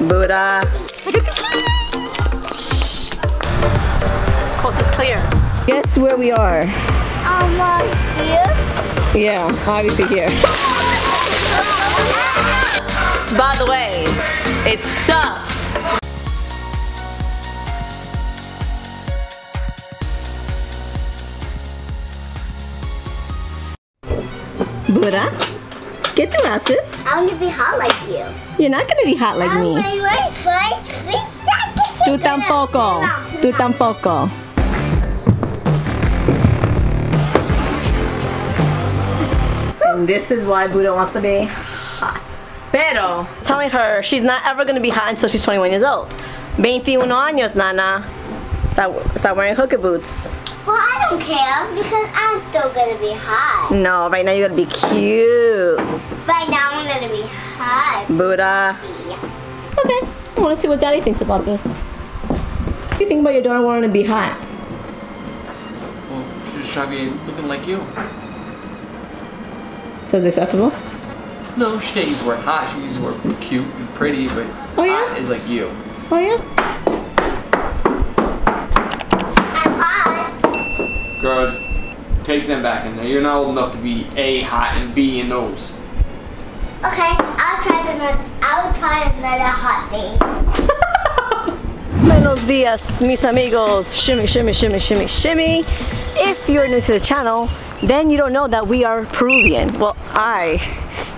Buddha. Look at the clear. Coast is clear. Guess where we are? Here? Yeah, obviously here. By the way, it sucks. Buddha, get the glasses. I'm gonna be hot like you. You're not gonna be hot like me. Tú tampoco. Tú tampoco. And this is why Buddha wants to be hot. Pero, telling her she's not ever gonna be hot until she's 21 years old. 21 años, nana. Stop wearing hooker boots. Well, I don't care because I'm still gonna be hot. No, right now you're gonna be cute. Right now I'm gonna be hot. Buddha. Yeah. Okay, I wanna see what Daddy thinks about this. What do you think about your daughter wanting to be hot? Well, she's trying to be looking like you. So is it acceptable? No, she can't use the word hot. She can use the word cute and pretty, but oh, yeah? Hot is like you. Oh yeah? Girl, take them back in there. You're not old enough to be A, hot, and B, in those. Okay, I'll try another hot thing. Buenos dias, mis amigos. Shimmy, shimmy, shimmy, shimmy, shimmy. If you're new to the channel, then you don't know that we are Peruvian. Well,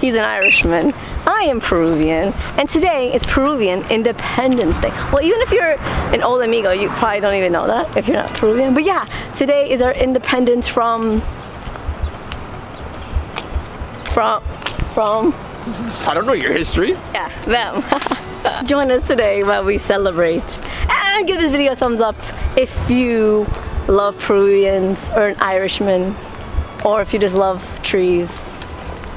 he's an Irishman. I am Peruvian. And today is Peruvian Independence Day. Well, even if you're an old amigo, you probably don't even know that if you're not Peruvian. But yeah, today is our independence from... I don't know your history. Yeah, them. Join us today while we celebrate. And give this video a thumbs up if you love Peruvians or an Irishman, or if you just love trees.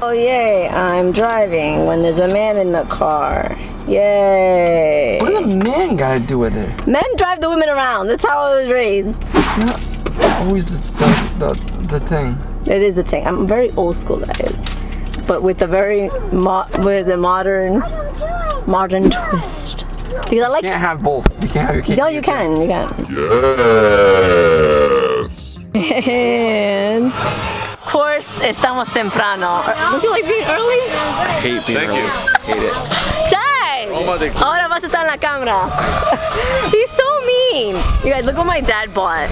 Oh yay, I'm driving when there's a man in the car. Yay. What does a man gotta do with it? Men drive the women around. That's how I was raised. It's not always the thing. It is the thing. I'm very old school, that is. But with a very modern twist. Because I like it. You can't have both. You can't have your kids. No, you can. You can. Yes. And... Of course, estamos temprano. Don't you like being early? I hate being early. Thank you. Hate it. Jai! Ahora vas a estar en la cámara. He's so mean. You guys, look what my dad bought.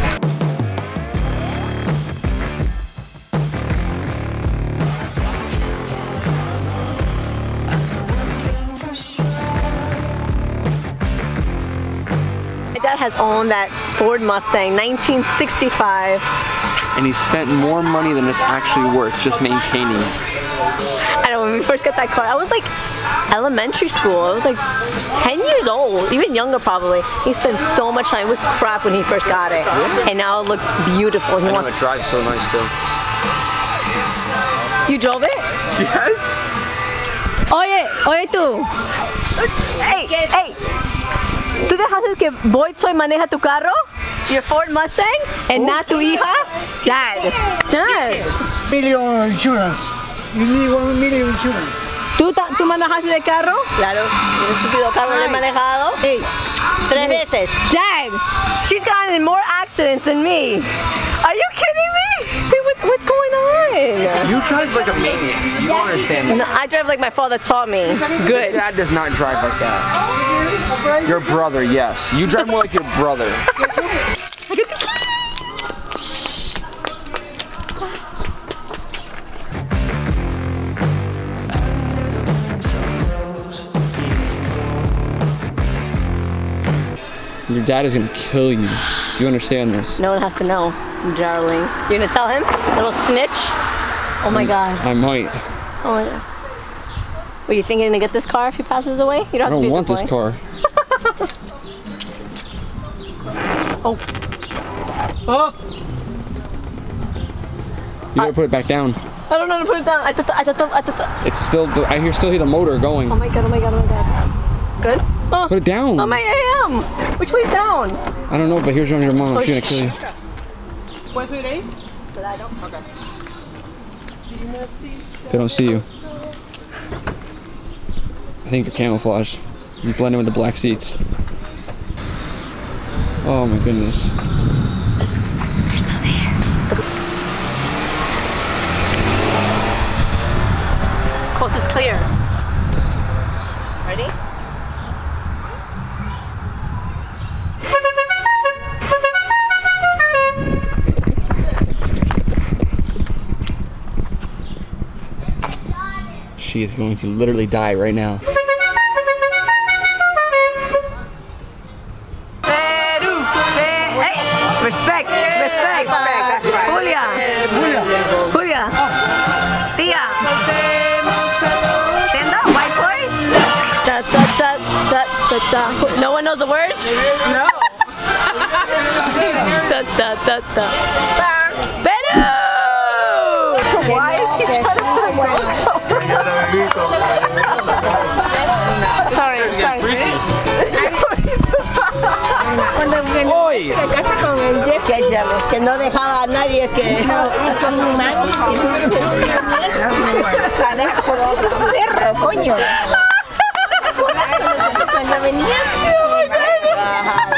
My dad has owned that Ford Mustang, 1965. And he spent more money than it's actually worth just maintaining it. I know, when we first got that car, I was like elementary school. I was like 10 years old, even younger probably. He spent so much time. It was crap when he first got it. Really? And now it looks beautiful. He wants... It drives so nice too. You drove it? Yes. Oye, oye tú. Hey, hey. ¿Tú dejaste que Boy Toy maneja tu carro? Your Ford Mustang and not tu hija? Dad. Million insurance. You need 1 million insurance. ¿Tú manejaste el carro? Claro. El estúpido carro lo he manejado. Hey. 3 veces. Dad, she's gotten in more accidents than me. Are you kidding me? What's going on? You drive like a maniac. You don't understand that. No, I drive like my father taught me. Good. Your dad does not drive like that. Your brother, yes. You drive more like your brother. Your dad is gonna kill you. Do you understand this? No one has to know, darling. You're gonna tell him? Little snitch? Oh my God. I might. Oh my God. What, you think you're gonna get this car if he passes away? You don't have to do want this car. Oh. Oh. You gotta put it back down. I don't know how to put it down. I thought. It's still. I still hear the motor going. Oh my God! Oh my God! Oh my God! Good. Oh. Put it down. Oh my AM. Which way down? I don't know, but here's your mom. She's gonna kill you. 1, 2, 3. But I don't. Okay. They don't see you. I think you're camouflaged. and blend in with the black seats. Oh my goodness. They're still there. Coast is clear. Ready? She is going to literally die right now. Respect, respect, respect. Julia, Julia, Tia, stand up, white boy. Da, da, da, da, da, da. No one knows the words? No. Da, da, da, da. Beru! Why is he trying to put a sorry, sorry. Hoy. Se casa con el Jeff que no dejaba a nadie que no con un man y su por otro perro, coño. Cuando venía.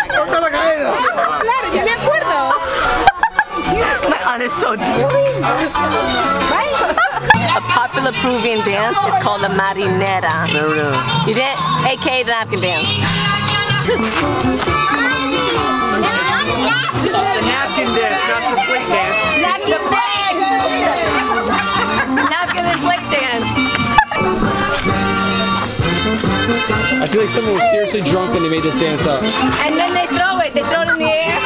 ¿Cómo la caída? Claro, yo me acuerdo. My aunt is so deep. A popular Peruvian dance is called the marinera. You did? AKA the napkin dance. The napkin dance, not the plate dance. Napkin plate! Napkin and plate dance. I feel like someone was seriously drunk when they made this dance up. And then they throw it in the air.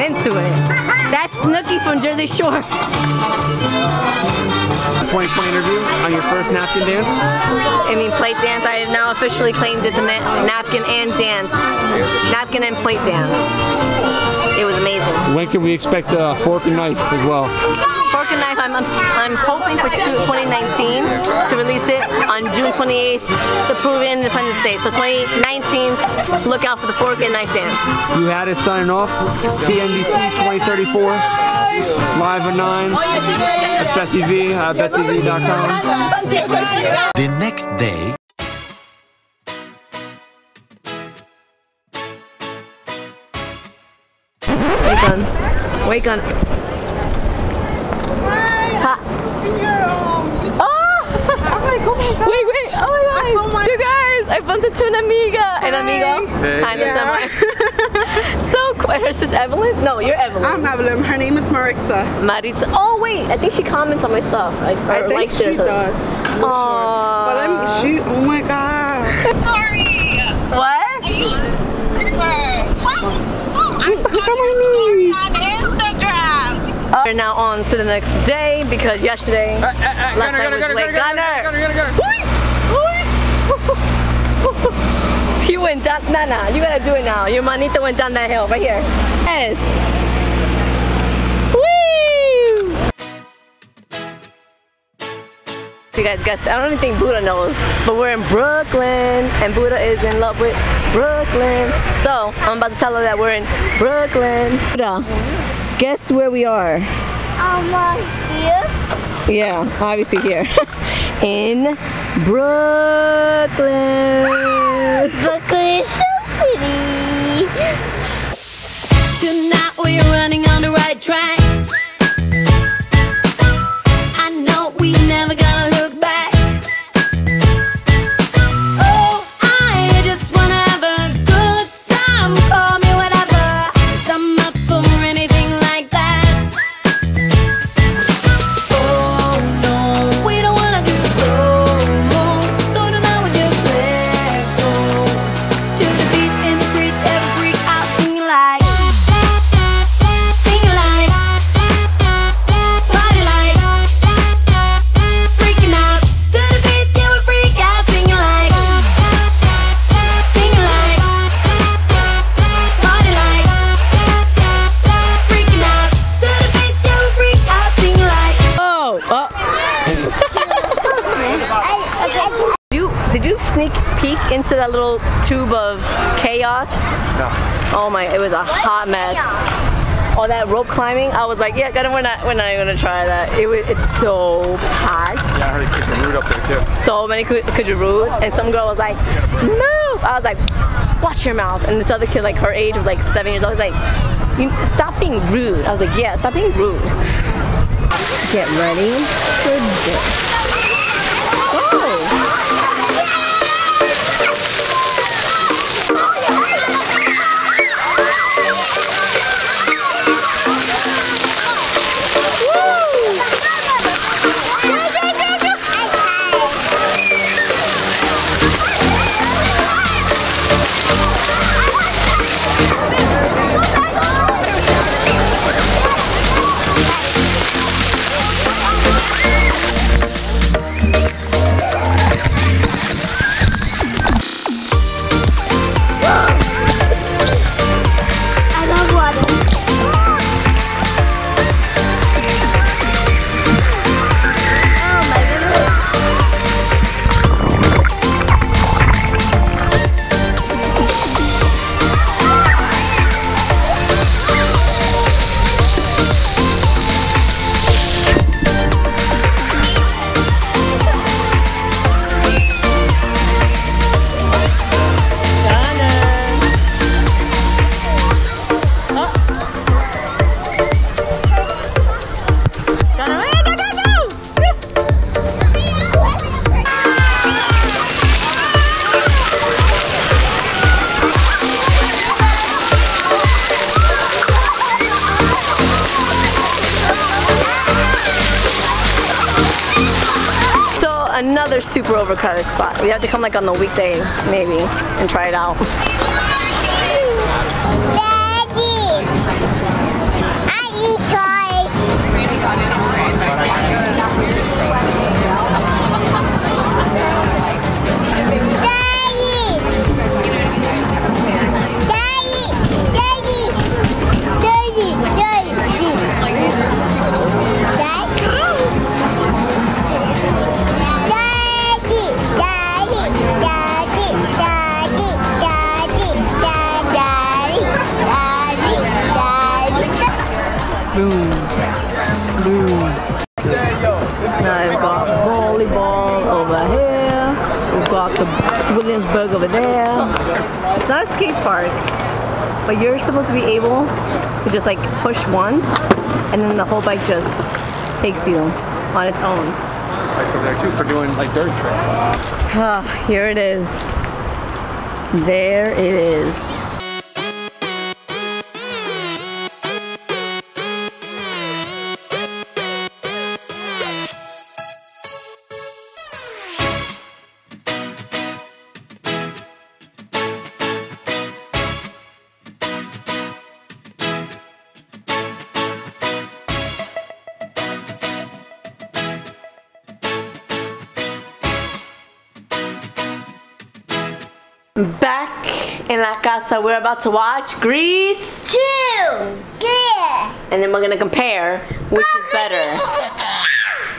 Into it. That's Snooki from Jersey Shore. 2020 interview on your first napkin dance? I mean plate dance. I have now officially claimed it the napkin and dance. Napkin and plate dance. It was amazing. When can we expect a fork and knife as well? Fork and knife, I'm hoping for 2019 to release it on June 28th, the Peruvian Independence Day. So 2019, look out for the fork and knife dance. You had it signing off. CNBC 2034, live at 9. That's BetsyV, BetsyV.com. The next day. Wake on. Wake on. Wait, wait, oh my gosh, you guys, I bumped into an amiga, hey, kind of similar. So cool, her sister Evelyn? No, you're Evelyn. I'm Evelyn, her name is Maritza. Maritza, oh wait, I think she comments on my stuff. I think she does, for sure. But I'm, oh my god. Sorry. What? What? We're now on to the next day because yesterday, last night was late. Gunner! You went down, Nana, you gotta do it now. Your manita went down that hill right here. Yes! Woo! You guys guessed, I don't even think Buddha knows, but we're in Brooklyn and Buddha is in love with Brooklyn. So, I'm about to tell her that we're in Brooklyn. Buddha. Guess where we are? Here? Yeah, obviously here. In Brooklyn. Brooklyn is so pretty. Tonight we're running on the right track. I know we never gonna look back. Oh, I just wanna have a good time. Call me whatever, 'cause I'm up for anything. Into that little tube of chaos. No. Oh my, it was a hot mess. all that rope climbing, I was like, yeah, we're not even gonna try that. It's so packed. Yeah, I heard Kujarud up there too. So many Kujarud, and some girl was like, no. I was like, watch your mouth. And this other kid, like her age, was like 7 years old. I was like, stop being rude. I was like, yeah, stop being rude. Get ready for this. Another super overcrowded spot. We have to come like on the weekday maybe and try it out. Daddy, I eat Williamsburg over there. It's not a skate park, but you're supposed to be able to just like push once and then the whole bike just takes you on its own. Like over there too for doing like dirt tricks. Ah, here it is. There it is. Back in la casa, we're about to watch Grease 2. Yeah. And then we're gonna compare which is better,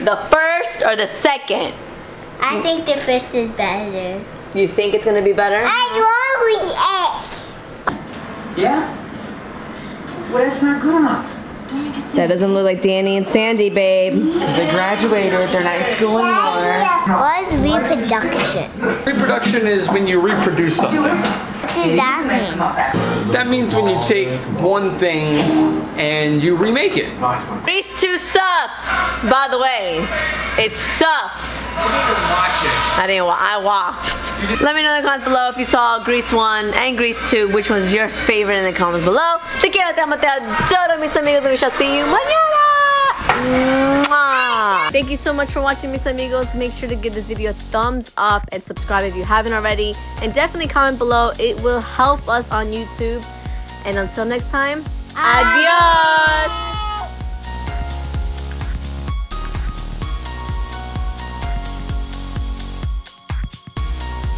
the first or the second. I think the first is better. You think it's gonna be better? I love it. Yeah. Well, that's not good enough. That doesn't look like Danny and Sandy, babe. They graduated, they're not in school anymore. What is reproduction? Reproduction is when you reproduce something. What does that mean? That means when you take one thing and you remake it. Grease 2 sucked, by the way. It sucked. I didn't watch it. I watched. Let me know in the comments below if you saw Grease 1 and Grease 2, which was your favorite in the comments below. Te quiero, te amo, te adoro, mis amigos, we shall see you mañana. Mwah. Thank you so much for watching, mis amigos. Make sure to give this video a thumbs up and subscribe if you haven't already. And definitely comment below. It will help us on YouTube. And until next time, adios.